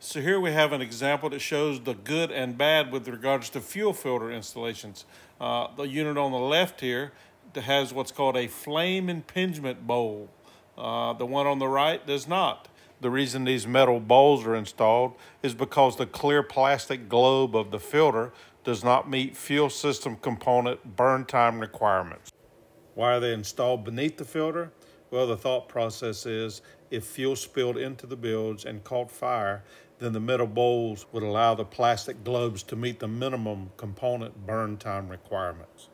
So here we have an example that shows the good and bad with regards to fuel filter installations. The unit on the left here has what's called a flame impingement bowl. The one on the right does not. The reason these metal bowls are installed is because the clear plastic globe of the filter does not meet fuel system component burn time requirements. Why are they installed beneath the filter? Well, the thought process is if fuel spilled into the bilge and caught fire, then the metal bowls would allow the plastic globes to meet the minimum component burn time requirements.